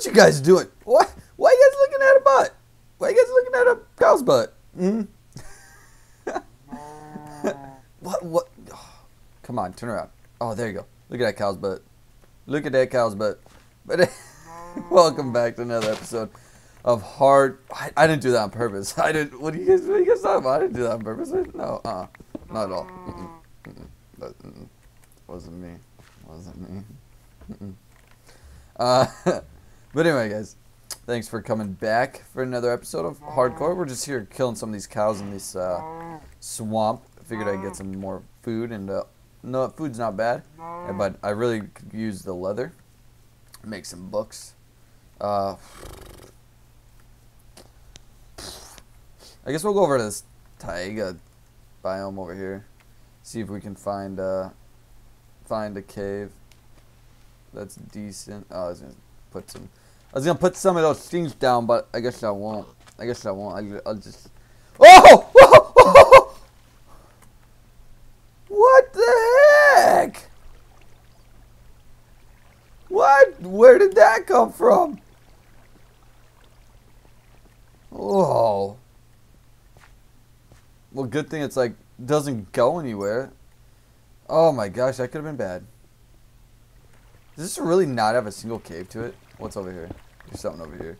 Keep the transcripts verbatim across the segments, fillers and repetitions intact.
What you guys doing? What? Why you guys looking at a butt? Why you guys looking at a cow's butt? Mm-hmm. What? What? Oh, come on, turn around. Oh, there you go. Look at that cow's butt. Look at that cow's butt. But welcome back to another episode of Hard. I, I didn't do that on purpose. I didn't. What do you guys? What do you guys talking about? I didn't do that on purpose. No, uh, not at all. Mm-mm. Mm-mm. That, mm-mm. Wasn't me. Wasn't me. Mm-mm. Uh, but anyway, guys, thanks for coming back for another episode of HardCore. We're just here killing some of these cows in this uh, swamp. I figured I'd get some more food, and uh, no, food's not bad, but I really could use the leather. Make some books. Uh, I guess we'll go over to this taiga biome over here, see if we can find uh, find a cave that's decent. Oh, I was gonna put some. I was gonna put some of those things down, but I guess I won't. I guess I won't. I, I'll just. Oh! Oh! What the heck? What? Where did that come from? Oh. Well, good thing it's like doesn't go anywhere. Oh my gosh, that could have been bad. Does this really not have a single cave to it? What's over here? There's something over here.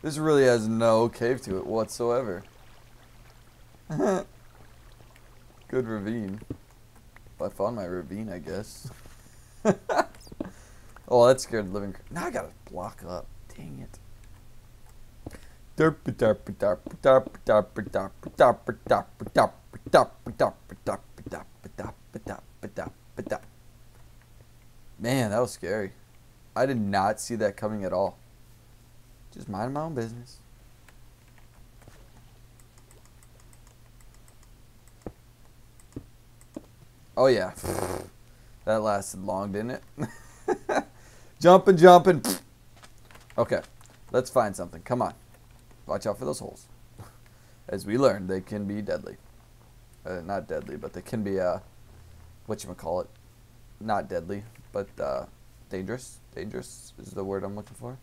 This really has no cave to it whatsoever. Good ravine. Well, I found my ravine, I guess. Oh, that scared living. Now I gotta block up. Dang it. Man, that was scary. I did not see that coming at all. Just mind my own business. Oh yeah. That lasted long, didn't it? Jumping, jumping. Okay, let's find something. Come on. Watch out for those holes. As we learned, they can be deadly. Uh, not deadly, but they can be, uh, whatchamacallit, not deadly. But uh, dangerous, dangerous is the word I'm looking for.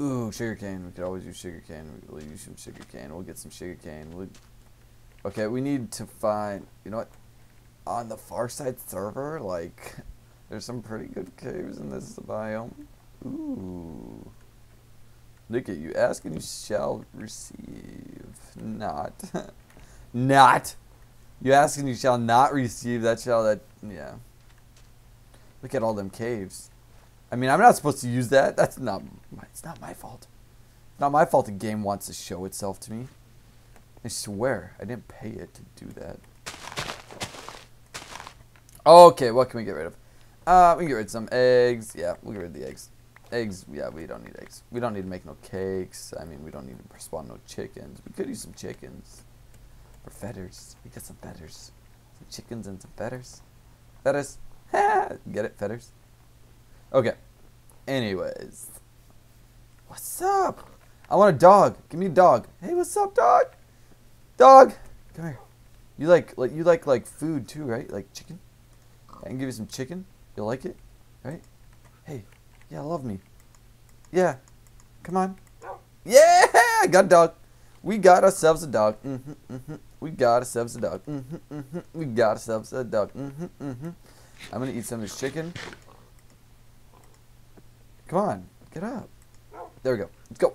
Ooh, sugarcane. We could always use sugarcane. We'll use some sugarcane. We'll get some sugarcane. We'll... Okay, we need to find. You know what? On the far side server, like, there's some pretty good caves in this biome. Ooh, look at you. Ask and you shall receive. Not, not. You ask and you shall not receive. That shall that. Yeah. Look at all them caves. I mean, I'm not supposed to use that. That's not my, it's not my fault. It's not my fault the game wants to show itself to me. I swear, I didn't pay it to do that. Okay, what can we get rid of? Uh, we can get rid of some eggs. Yeah, we'll get rid of the eggs. Eggs, yeah, we don't need eggs. We don't need to make no cakes. I mean, we don't need to spawn no chickens. We could use some chickens. Or feathers. We got some feathers. Some chickens and some feathers. Feathers. Get it, feathers? Okay. Anyways. What's up? I want a dog. Give me a dog. Hey, what's up, dog? Dog! Come here. You like like you like like food too, right? Like chicken? I can give you some chicken. You'll like it? Right? Hey, yeah, love me. Yeah. Come on. Yeah! I got a dog. We got ourselves a dog. Mm-hmm. Mm-hmm. We got ourselves a dog. Mm-hmm. Mm-hmm. We got ourselves a dog. Mm-hmm. Mm-hmm. I'm gonna eat some of this chicken. Come on, get up. There we go. Let's go.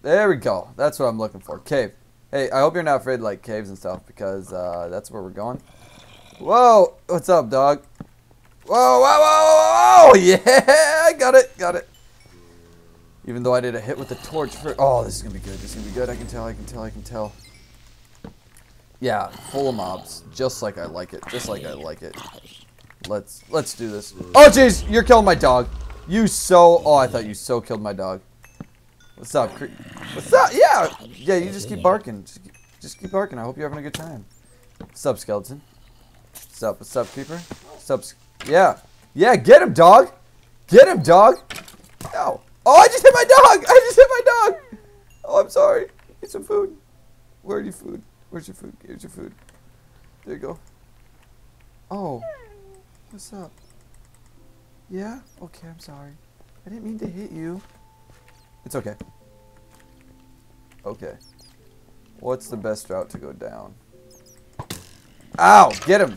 There we go. That's what I'm looking for. Cave. Hey, I hope you're not afraid of, like, caves and stuff, because uh, that's where we're going. Whoa! What's up, dog? Whoa, whoa, whoa, whoa, whoa! Yeah! I got it, got it. Even though I did a hit with the torch for... Oh, this is gonna be good. This is gonna be good. I can tell, I can tell, I can tell. Yeah, full of mobs, just like I like it, just like I like it. Let's let's do this. Oh jeez, you're killing my dog. You so oh, I thought you so killed my dog. What's up? What's up? Yeah, yeah. You just keep barking, just keep, just keep barking. I hope you're having a good time. What's up, skeleton? What's up? What's up, keeper? What's up? Yeah, yeah. Get him, dog. Get him, dog. No. Oh, I just hit my dog. I just hit my dog. Oh, I'm sorry. Get some food. Where's your food? Where's your food? Here's your food. There you go. Oh. What's up? Yeah? Okay, I'm sorry. I didn't mean to hit you. It's okay. Okay. What's the best route to go down? Ow! Get him!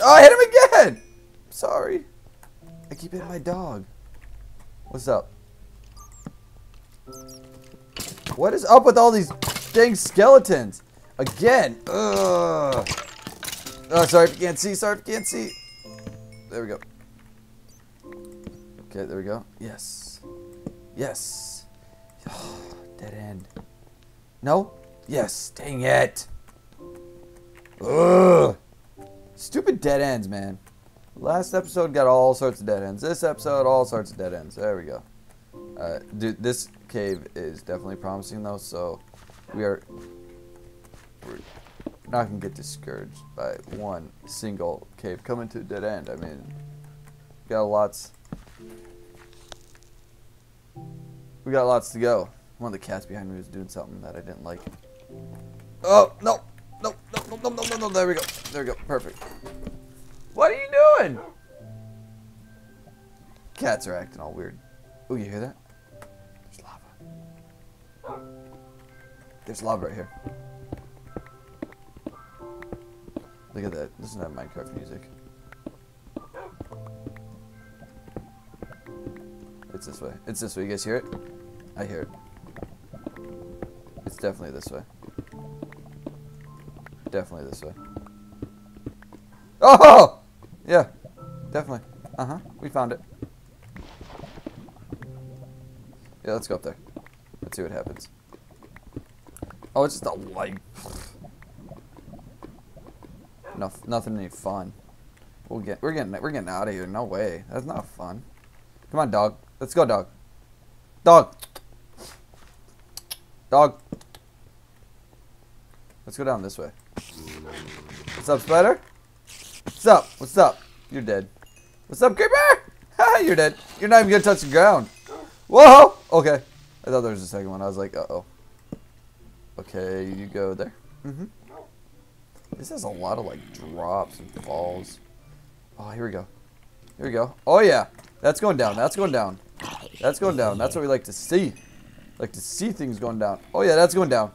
Oh, I hit him again! Sorry. I keep hitting my dog. What's up? What is up with all these dang skeletons? Again! Ugh. Oh, sorry if you can't see. Sorry if you can't see. There we go. Okay, there we go. Yes. Yes. Oh, dead end. No? Yes. Dang it. Ugh. Stupid dead ends, man. Last episode got all sorts of dead ends. This episode, all sorts of dead ends. There we go. Uh, dude, this cave is definitely promising, though, so we are... We're not going to get discouraged by one single cave coming to a dead end. I mean, got lots... We got lots to go. One of the cats behind me was doing something that I didn't like. Oh, no. No, no, no, no, no, no, no. There we go. There we go. Perfect. What are you doing? Cats are acting all weird. Oh, you hear that? There's lava. There's lava right here. Look at that. Listen to that Minecraft music. It's this way. It's this way. You guys hear it? I hear it. It's definitely this way. Definitely this way. Oh! Yeah. Definitely. Uh-huh. We found it. Yeah, let's go up there. Let's see what happens. Oh, it's just a light. No, nothing any fun. We'll get. We're getting. We're getting out of here. No way. That's not fun. Come on, dog. Let's go, dog. Dog. Dog. Let's go down this way. What's up, spider? What's up? What's up? You're dead. What's up, creeper? Haha, you're dead. You're not even gonna touch the ground. Whoa! Okay. I thought there was a second one. I was like, uh-oh. Okay, you go there. Mm-hmm. This has a lot of, like, drops and falls. Oh, here we go. Here we go. Oh, yeah. That's going down. That's going down. That's going down. That's what we like to see. Like to see things going down. Oh, yeah, that's going down.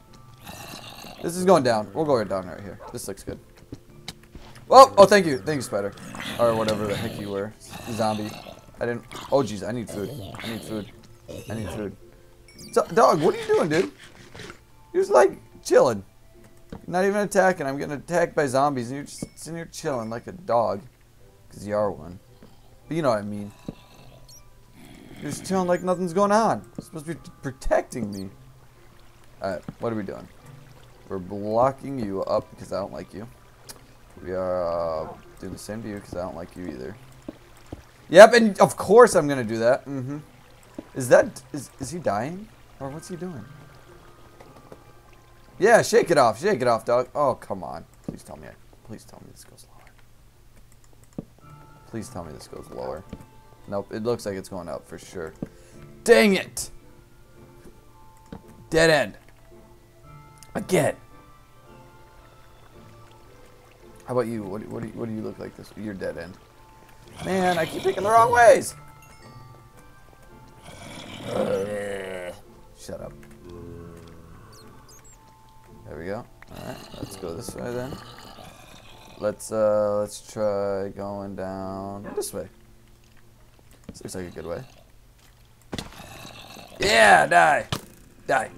This is going down. We'll go right down right here. This looks good. Oh, oh, thank you. Thank you, spider. Or whatever the heck you were. Zombie. I didn't... Oh, jeez. I need food. I need food. I need food. So, dog, what are you doing, dude? You're just, like, chilling. You're not even attacking. I'm getting attacked by zombies, and you're just sitting here chilling like a dog. Because you are one. But you know what I mean. You're just chilling like nothing's going on. You're supposed to be protecting me. Alright, what are we doing? We're blocking you up because I don't like you. We are uh, doing the same to you because I don't like you either. Yep, and of course I'm going to do that. Mm-hmm. Is that... Is, is he dying? Or what's he doing? Yeah, shake it off. Shake it off, dog. Oh, come on. Please tell me. Please tell me this goes lower. Please tell me this goes lower. Nope, it looks like it's going up for sure. Dang it! Dead end. Again. How about you? What, what, do you, what do you look like this? You're dead end. Man, I keep picking the wrong ways. Uh, shut up. There we go. All right, let's go this way then. Let's uh, let's try going down this way. This looks like a good way. Yeah, die, die,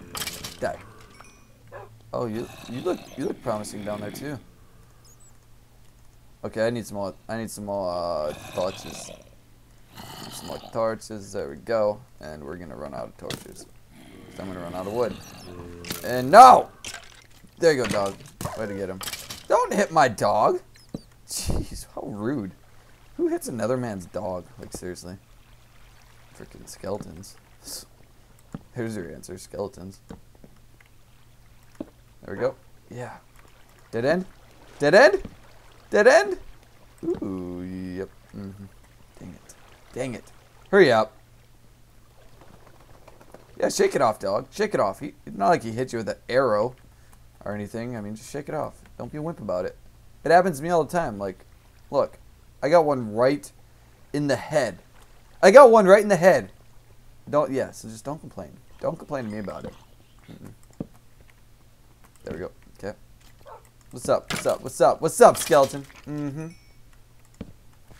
die. Oh, you you look you look promising down there too. Okay, I need some more. I need some more uh, torches. Some more torches. There we go. And we're gonna run out of torches. So I'm gonna run out of wood. And no! There you go, dog. Way to get him. Don't hit my dog. Jeez, how rude. Who hits another man's dog? Like seriously. Freaking skeletons. Here's your answer, skeletons. There we go. Yeah. Dead end. Dead end. Dead end? Ooh, yep. Mm-hmm. Dang it. Dang it. Hurry up. Yeah, shake it off, dog. Shake it off. He, it's not like he hit you with an arrow or anything. I mean, just shake it off. Don't be a wimp about it. It happens to me all the time. Like, look, I got one right in the head. I got one right in the head. Don't, yeah, so just don't complain. Don't complain to me about it. Mm-mm. There we go. Okay. What's up? What's up? What's up? What's up, skeleton? Mm-hmm.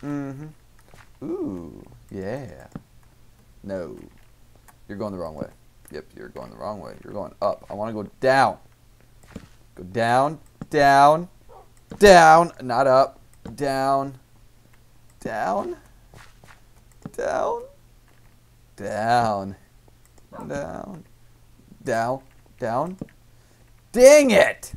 Mm-hmm. Ooh, yeah. No. You're going the wrong way. Yep, you're going the wrong way. You're going up. I want to go down. Go down, down, down. Not up. Down. Down. Down. Down. Down. Down. Down. Dang it!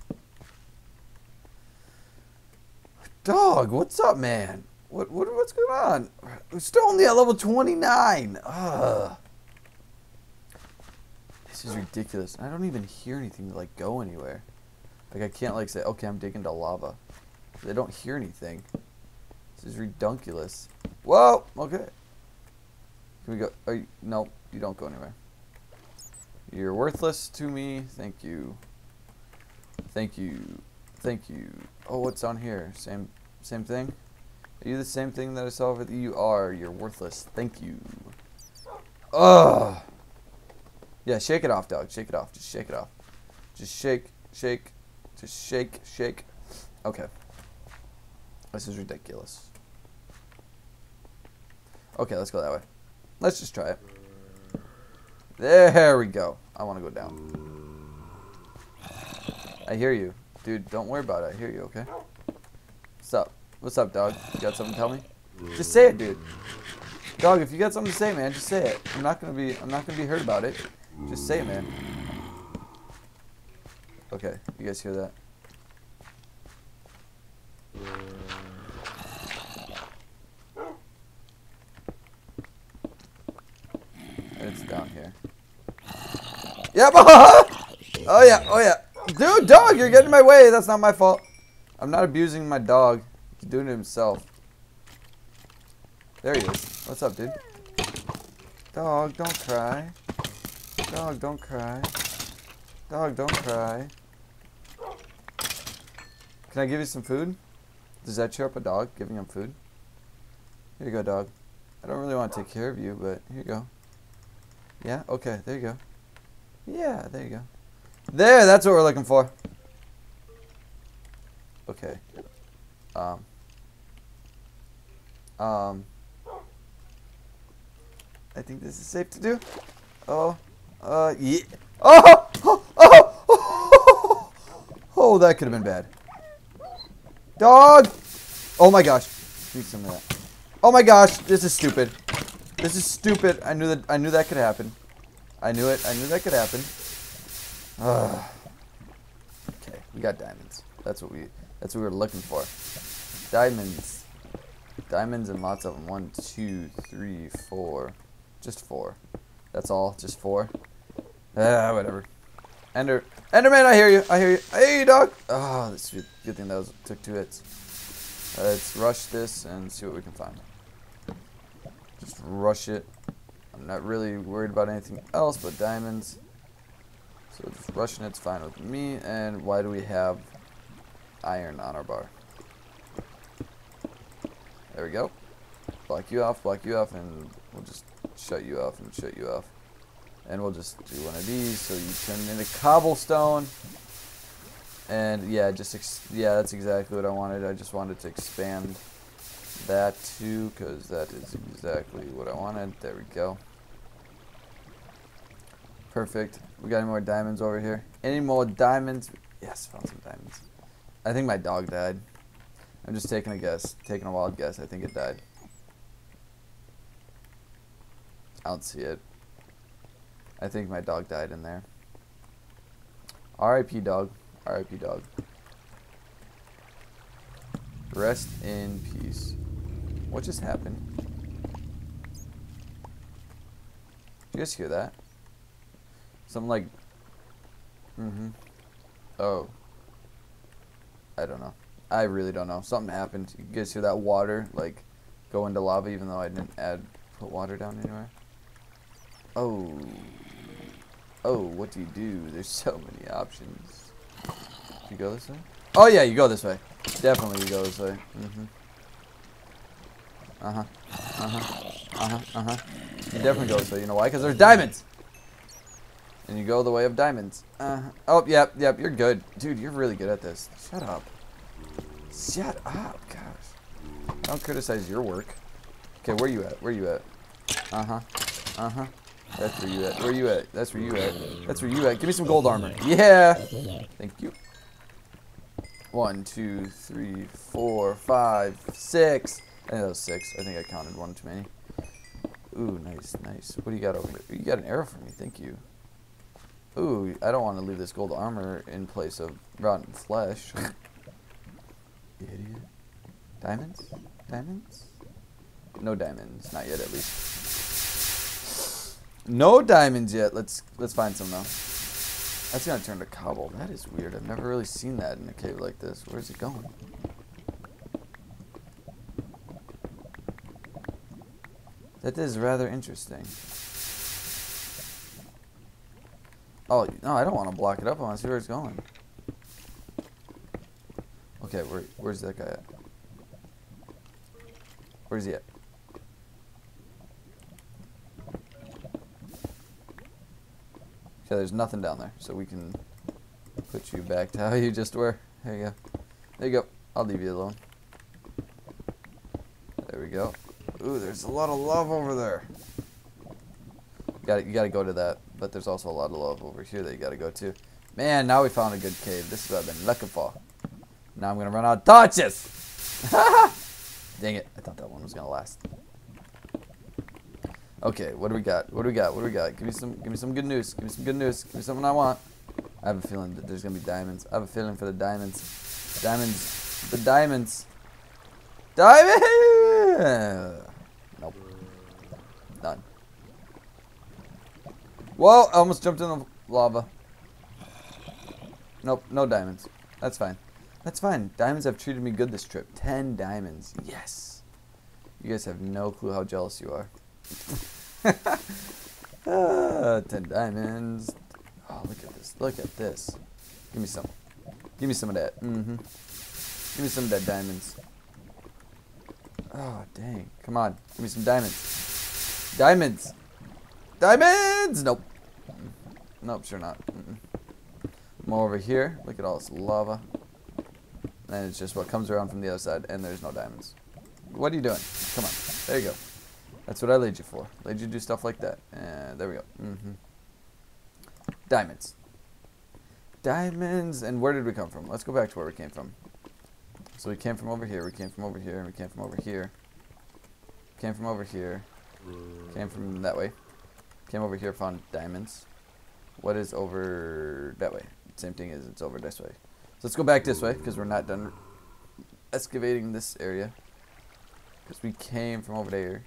Dog, what's up, man? What, what what's going on? We're still only at level twenty-nine. Ugh. This is ridiculous. I don't even hear anything to, like, go anywhere. Like, I can't, like, say, okay, I'm digging to lava. They don't hear anything. This is redunculous. Whoa! Okay. Can we go? Are you, no, you don't go anywhere. You're worthless to me. Thank you. Thank you. Thank you. Oh, what's on here? Same same thing? Are you the same thing that I saw over the you are? You're worthless. Thank you. Ugh. Yeah, shake it off, dog. Shake it off. Just shake it off. Just shake, shake, just shake, shake. Okay. This is ridiculous. Okay, let's go that way. Let's just try it. There we go. I want to go down. I hear you. Dude, don't worry about it. I hear you, okay? What's up? What's up, dog? You got something to tell me? Just say it, dude. Dog, if you got something to say, man, just say it. I'm not gonna be I'm not gonna be hurt about it. Just say it, man. Okay, you guys hear that? It's down here. Yep! Oh yeah, oh yeah. Dude, dog, you're getting in my way. That's not my fault. I'm not abusing my dog. He's doing it himself. There he is. What's up, dude? Dog, don't cry. Dog, don't cry. Dog, don't cry. Can I give you some food? Does that cheer up a dog, giving him food? Here you go, dog. I don't really want to take care of you, but here you go. Yeah, okay, there you go. Yeah, there you go. There, that's what we're looking for. Okay. Um. Um. I think this is safe to do. Oh. Uh. Yeah. Oh! Oh! Oh! Oh! Oh, that could have been bad. Dog! Oh my gosh. Need some of that. Oh my gosh, this is stupid. This is stupid. I knew that. I knew that could happen. I knew it. I knew that could happen. Ugh. Okay, we got diamonds. That's what we that's what we were looking for. Diamonds. Diamonds and lots of them. One, two, three, four. Just four. That's all. Just four. Ah, whatever. Ender. Enderman, I hear you. I hear you. Hey, dog. Oh, this is a good thing that was, took two hits. Uh, let's rush this and see what we can find. Just rush it. I'm not really worried about anything else but diamonds. So just rushing it's fine with me. And why do we have iron on our bar? There we go. Block you off, block you off, and we'll just shut you off and shut you off. And we'll just do one of these so you turn into cobblestone. And yeah, just ex yeah, that's exactly what I wanted. I just wanted to expand that too because that is exactly what I wanted. There we go. Perfect. We got any more diamonds over here? Any more diamonds? Yes, found some diamonds. I think my dog died. I'm just taking a guess. Taking a wild guess. I think it died. I don't see it. I think my dog died in there. R I P dog. R I P dog. Rest in peace. What just happened? Did you guys hear that? Something like, mm-hmm. Oh. I don't know. I really don't know. Something happened. You guys hear that water, like, go into lava, even though I didn't add, put water down anywhere? Oh. Oh, what do you do? There's so many options. You go this way? Oh, yeah, you go this way. Definitely you go this way. Mm-hmm. Uh-huh. Uh-huh. Uh-huh. Uh-huh. You definitely go, so you know why? Because there's diamonds! And you go the way of diamonds. Uh-huh. Oh, yep, yep, you're good. Dude, you're really good at this. Shut up. Shut up, gosh. Don't criticize your work. Okay, where you at? Where you at? Uh-huh. Uh-huh. That's where you at. Where you at? That's where you at. That's where you at. Give me some gold armor. Yeah! Thank you. One, two, three, four, five, six. I think that was six. I think I counted one too many. Ooh, nice, nice. What do you got over there? You got an arrow for me. Thank you. Ooh, I don't want to leave this gold armor in place of rotten flesh. Idiot. Diamonds? Diamonds? No diamonds. Not yet, at least. No diamonds yet. Let's let's find some, though. That's going to turn to cobble. That is weird. I've never really seen that in a cave like this. Where's it going? That is rather interesting. Oh, no, I don't want to block it up. I want to see where it's going. Okay, where, where's that guy at? Where's he at? Okay, there's nothing down there, so we can put you back to how you just were. There you go. There you go. I'll leave you alone. There we go. Ooh, there's a lot of love over there. You gotta, you gotta go to that, but there's also a lot of love over here that you gotta go to. Man, now we found a good cave. This is what I've been looking for. Now I'm gonna run out of torches! Dang it, I thought that one was gonna last. Okay, what do we got? What do we got? What do we got? Give me some give me some good news. Give me some good news. Give me something I want. I have a feeling that there's gonna be diamonds. I have a feeling for the diamonds. Diamonds. The diamonds. Diamonds! Nope. None. Whoa, I almost jumped in the lava. Nope, no diamonds. That's fine. That's fine. Diamonds have treated me good this trip. Ten diamonds. Yes. You guys have no clue how jealous you are. ah, ten diamonds. Oh, look at this. Look at this. Give me some. Give me some of that. Mm-hmm. Give me some of that diamonds. Oh, dang. Come on. Give me some diamonds. Diamonds! Diamonds! Nope. Nope, sure not. Mm-mm. More over here. Look at all this lava. And it's just what comes around from the other side, and there's no diamonds. What are you doing? Come on. There you go. That's what I laid you for. Laid you to do stuff like that. And there we go. Mm-hmm. Diamonds. Diamonds. And where did we come from? Let's go back to where we came from. So we came from over here, we came from over here, and we came from over here. Came from over here. Came from that way. Came over here, found diamonds. What is over that way? Same thing as it's over this way. So let's go back this way, because we're not done excavating this area. Because we came from over there.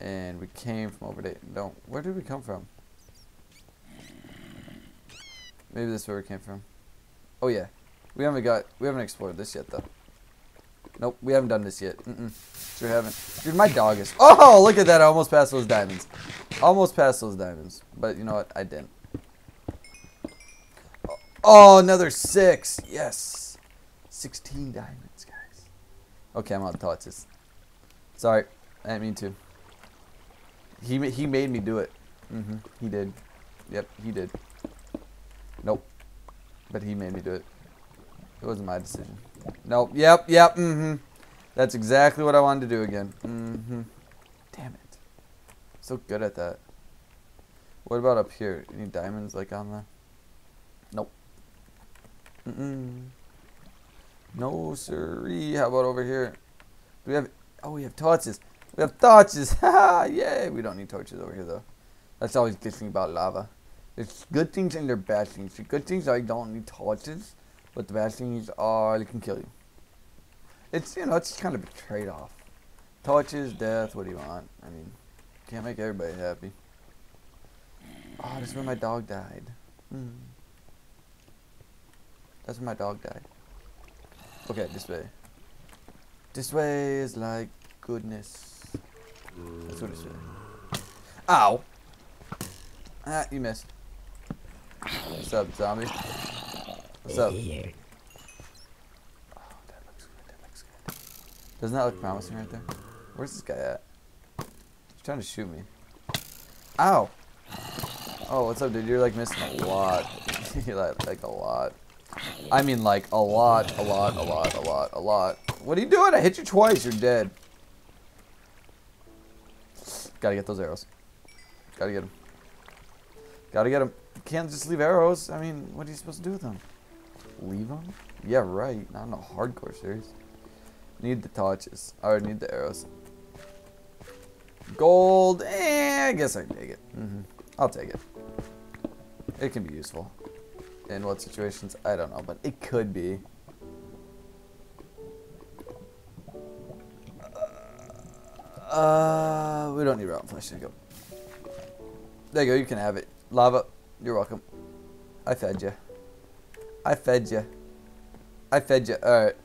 And we came from over there. No, where did we come from? Maybe this is where we came from. Oh yeah. We haven't got, we haven't explored this yet, though. Nope, we haven't done this yet. Mm-mm, sure haven't. Dude, my dog is, oh, look at that, I almost passed those diamonds. Almost passed those diamonds, but you know what, I didn't. Oh, another six, yes. sixteen diamonds, guys. Okay, I'm out of torches. Sorry, I didn't mean to. He, he made me do it. Mm-hmm, he did. Yep, he did. Nope, but he made me do it. It wasn't my decision. Nope. Yep. Yep. Mm-hmm. That's exactly what I wanted to do again. Mm-hmm. Damn it. So good at that. What about up here? Any diamonds like on the? Nope. Mm-mm. No siree. How about over here? Do we have? Oh, we have torches. We have torches. Ha! Yay! We don't need torches over here though. That's always the good thing about lava. There's good things and there are bad things. The good things are you don't need torches. But the bad things are they can kill you. It's, you know, it's kind of a trade-off. Torches, death, what do you want? I mean, can't make everybody happy. Oh, that's where my dog died. Mm. That's where my dog died. Okay, this way. This way is like goodness. That's what it said. Ow! Ah, you missed. What's up, zombie? What's up? Oh, that looks good, that looks good. Doesn't that look promising right there? Where's this guy at? He's trying to shoot me. Ow! Oh, what's up, dude? You're like missing a lot. You're like, like a lot. I mean, like a lot, a lot, a lot, a lot, a lot. What are you doing? I hit you twice. You're dead. Gotta get those arrows. Gotta get them. Gotta get them. You can't just leave arrows. I mean, what are you supposed to do with them? Leave them? Yeah, right. Not in a hardcore series. Need the torches. I already need the arrows. Gold. Eh, I guess I can take it. Mm-hmm. I'll take it. It can be useful. In what situations? I don't know, but it could be. Uh, we don't need round flesh. There you go. There you go. You can have it. Lava, you're welcome. I fed you. I fed you. I fed you. All right.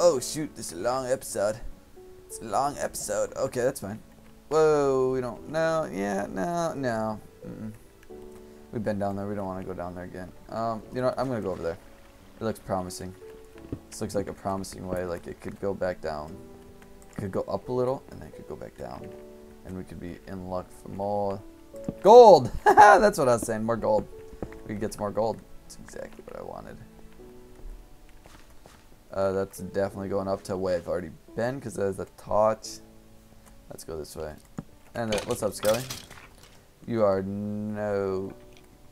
Oh shoot! This is a long episode. It's a long episode. Okay, that's fine. Whoa, we don't. No. Yeah. No. No. Mm-mm. We've been down there. We don't want to go down there again. Um, you know what? I'm going to go over there. It looks promising. This looks like a promising way. Like, it could go back down. It could go up a little, and then it could go back down. And we could be in luck for more gold. That's what I was saying. More gold. We could get some more gold. That's exactly what I wanted. Uh, that's definitely going up to where I've already been, because there's a torch. Let's go this way. And uh, what's up, Skelly? You are no...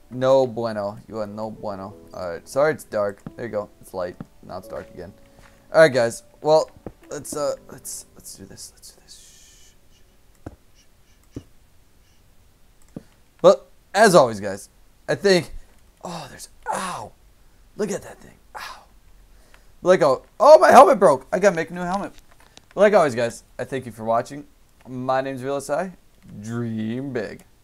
No bueno. You are no bueno. Alright. Sorry it's dark. There you go. It's light. Now it's dark again. Alright, guys. Well, let's, uh, let's, let's do this. Let's do this. But, as always, guys, I think, oh, there's, ow. Look at that thing. Ow. Like, oh, oh, my helmet broke. I gotta make a new helmet. But like always, guys, I thank you for watching. My name's V L S I. Dream big.